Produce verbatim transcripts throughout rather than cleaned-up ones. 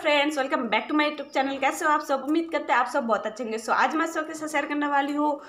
Friends, welcome back to my YouTube channel. कैसे हो आप सब? उम्मीद करते हैं आप सब बहुत अच्छे होंगे। सो so, आज मैं सबके साथ शेयर करने वाली हूँ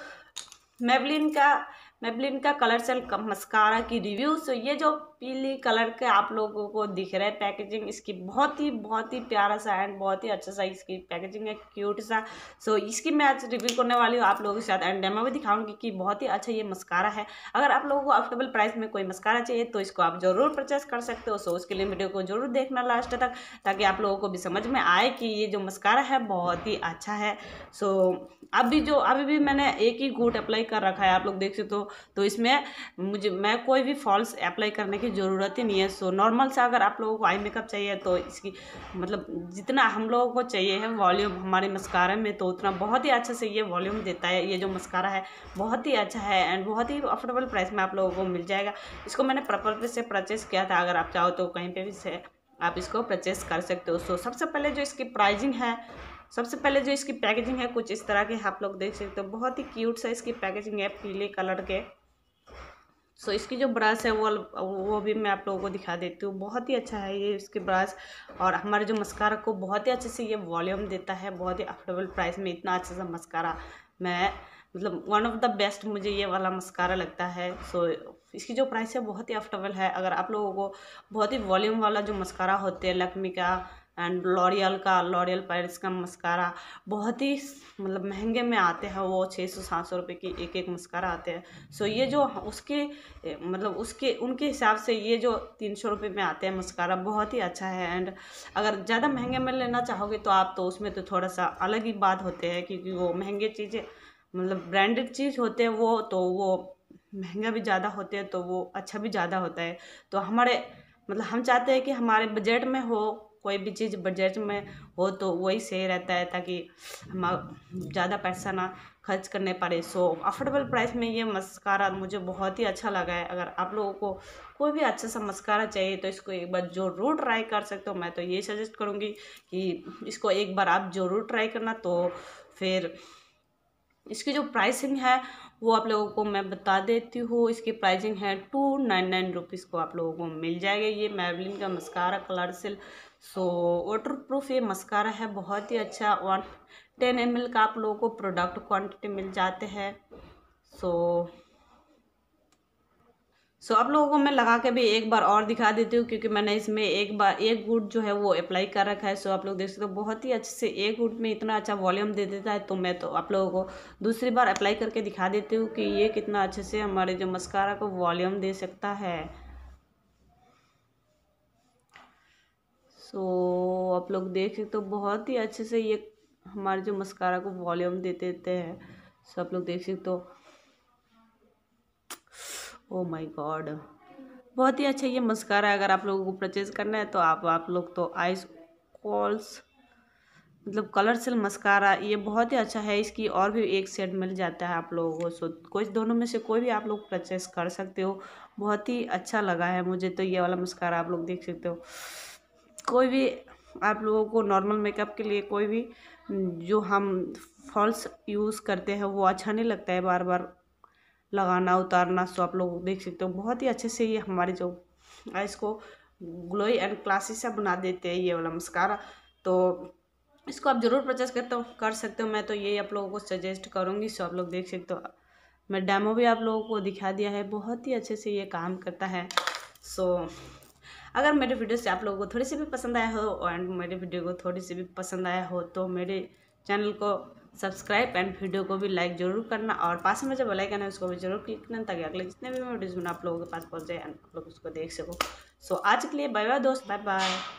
मेबलिन का मेबलिन का कलर सेल मस्कारा की रिव्यू। सो so, ये जो पीली कलर के आप लोगों को दिख रहा है पैकेजिंग, इसकी बहुत ही बहुत ही प्यारा सा एंड बहुत ही अच्छा सा इसकी पैकेजिंग है, क्यूट सा। सो so, इसकी मैं आज रिव्यू करने वाली हूँ आप लोगों के साथ एंड डेमो भी दिखाऊंगी कि बहुत ही अच्छा ये मस्कारा है। अगर आप लोगों को अफोर्डेबल प्राइस में कोई मस्कारा चाहिए तो इसको आप जरूर परचेस कर सकते हो। सो so, उसके लिए वीडियो को जरूर देखना लास्ट तक, ताकि आप लोगों को भी समझ में आए कि ये जो मस्कारा है बहुत ही अच्छा है। सो so, अभी जो अभी भी मैंने एक ही घूंट अप्लाई कर रखा है, आप लोग देख सकते हो। तो इसमें मुझे मैं कोई भी फॉल्स अप्लाई करने ज़रूरत ही नहीं है। सो नॉर्मल से अगर आप लोगों को आई मेकअप चाहिए तो इसकी मतलब जितना हम लोगों को चाहिए है वॉल्यूम हमारे मस्कारा में, तो उतना बहुत ही अच्छे से ये वॉल्यूम देता है। ये जो मस्कारा है बहुत ही अच्छा है एंड बहुत ही अफोर्डेबल प्राइस में आप लोगों को मिल जाएगा। इसको मैंने पर्पल पे से परचेस किया था, अगर आप चाहो तो कहीं पे भी से आप इसको परचेस कर सकते हो। सो सबसे पहले जो इसकी प्राइजिंग है, सबसे पहले जो इसकी पैकेजिंग है कुछ इस तरह की आप लोग देख सकते हो। बहुत ही क्यूट सा इसकी पैकेजिंग है पीले कलर के। सो so, इसकी जो ब्रश है वो वो भी मैं आप लोगों को दिखा देती हूँ। बहुत ही अच्छा है ये इसकी ब्रश, और हमारे जो मस्कारा को बहुत ही अच्छे से ये वॉल्यूम देता है। बहुत ही अफोर्डेबल प्राइस में इतना अच्छा सा मस्कारा, मैं मतलब वन ऑफ द बेस्ट मुझे ये वाला मस्कारा लगता है। सो so, इसकी जो प्राइस है बहुत ही अफोर्डेबल है। अगर आप लोगों को बहुत ही वॉल्यूम वाला जो मस्कारा होते हैं लक्ष्मी का एंड लॉरियल का, लॉरियल पैरिस का मस्कारा बहुत ही मतलब महंगे में आते हैं, वो छः सौ सात सौ रुपये की एक एक मस्कारा आते हैं। सो ये जो उसके मतलब उसके उनके हिसाब से ये जो तीन सौ रुपये में आते हैं मस्कारा बहुत ही अच्छा है। एंड अगर ज़्यादा महंगे में लेना चाहोगे तो आप तो उसमें तो थोड़ा सा अलग ही बात होते हैं, क्योंकि वो महंगे चीज़ें मतलब ब्रांडेड चीज़ होते हैं, वो तो वो महंगा भी ज़्यादा होते हैं, तो वो अच्छा भी ज़्यादा होता है। तो हमारे मतलब हम चाहते हैं कि हमारे बजट में हो, कोई भी चीज़ बजट में हो तो वही सही रहता है, ताकि हम ज़्यादा पैसा ना खर्च करने पड़े। सो अफोर्डेबल प्राइस में ये मस्कारा मुझे बहुत ही अच्छा लगा है। अगर आप लोगों को कोई भी अच्छा सा मस्कारा चाहिए तो इसको एक बार ज़रूर ट्राई कर सकते हो। मैं तो ये सजेस्ट करूँगी कि इसको एक बार आप ज़रूर ट्राई करना। तो फिर इसकी जो प्राइसिंग है वो आप लोगों को मैं बता देती हूँ। इसकी प्राइसिंग है टू नाइन नाइन रुपीज़ को आप लोगों को मिल जाएगा ये मैबलिन का mascara colossal. So waterproof ये मस्कारा है, बहुत ही अच्छा। वन टेन एम एल का आप लोगों को प्रोडक्ट क्वांटिटी मिल जाते हैं। सो सो so, आप लोगों को मैं लगा के भी एक बार और दिखा देती हूँ, क्योंकि मैंने इसमें एक बार एक गुट जो है वो अप्लाई कर रखा है। सो so, आप लोग देख सकते हो बहुत ही अच्छे से एक गुट में इतना अच्छा वॉल्यूम दे देता है। तो मैं तो आप लोगों को दूसरी बार अप्लाई करके दिखा देती हूँ कि ये कितना अच्छे से हमारे जो मस्कारा को वॉल्यूम दे सकता है। सो so, आप लोग देख सकते हो बहुत ही अच्छे से ये हमारे जो मस्कारा को वॉल्यूम दे देते हैं। सो so, आप लोग देख सकते हो। ओ माय गॉड, बहुत ही अच्छा ये मस्कारा है। अगर आप लोगों को परचेज़ करना है तो आप आप लोग तो आइस कॉल्स मतलब कलर सेल मस्कारा ये बहुत ही अच्छा है। इसकी और भी एक सेट मिल जाता है आप लोगों को। सो कोई दोनों में से कोई भी आप लोग परचेज़ कर सकते हो। बहुत ही अच्छा लगा है मुझे तो ये वाला मस्कारा। आप लोग देख सकते हो कोई भी आप लोगों को नॉर्मल मेकअप के लिए कोई भी जो हम फॉल्स यूज़ करते हैं वो अच्छा नहीं लगता है बार बार लगाना उतारना। सो आप लोग देख सकते हो बहुत ही अच्छे से ये हमारे जो आइस को ग्लोई एंड क्लासी सा बना देते हैं ये वाला मस्कारा। तो इसको आप ज़रूर परचेस करते हो कर सकते हो। मैं तो ये आप लोगों को सजेस्ट करूँगी। सो आप लोग देख सकते हो, मैं डेमो भी आप लोगों को दिखा दिया है। बहुत ही अच्छे से ये काम करता है। सो अगर मेरे वीडियो से आप लोगों को थोड़ी सी भी पसंद आया हो एंड मेरे वीडियो को थोड़ी सी भी पसंद आया हो तो मेरे चैनल को सब्सक्राइब एंड वीडियो को भी लाइक जरूर करना, और पास में जो बेल आइकन है उसको भी जरूर क्लिक करना, ताकि अगले जितने भी वीडियोज़ बना आप लोगों के पास पहुंच जाए एंड आप लोग उसको देख सको। सो so, आज के लिए बाय बाय दोस्त, बाय बाय।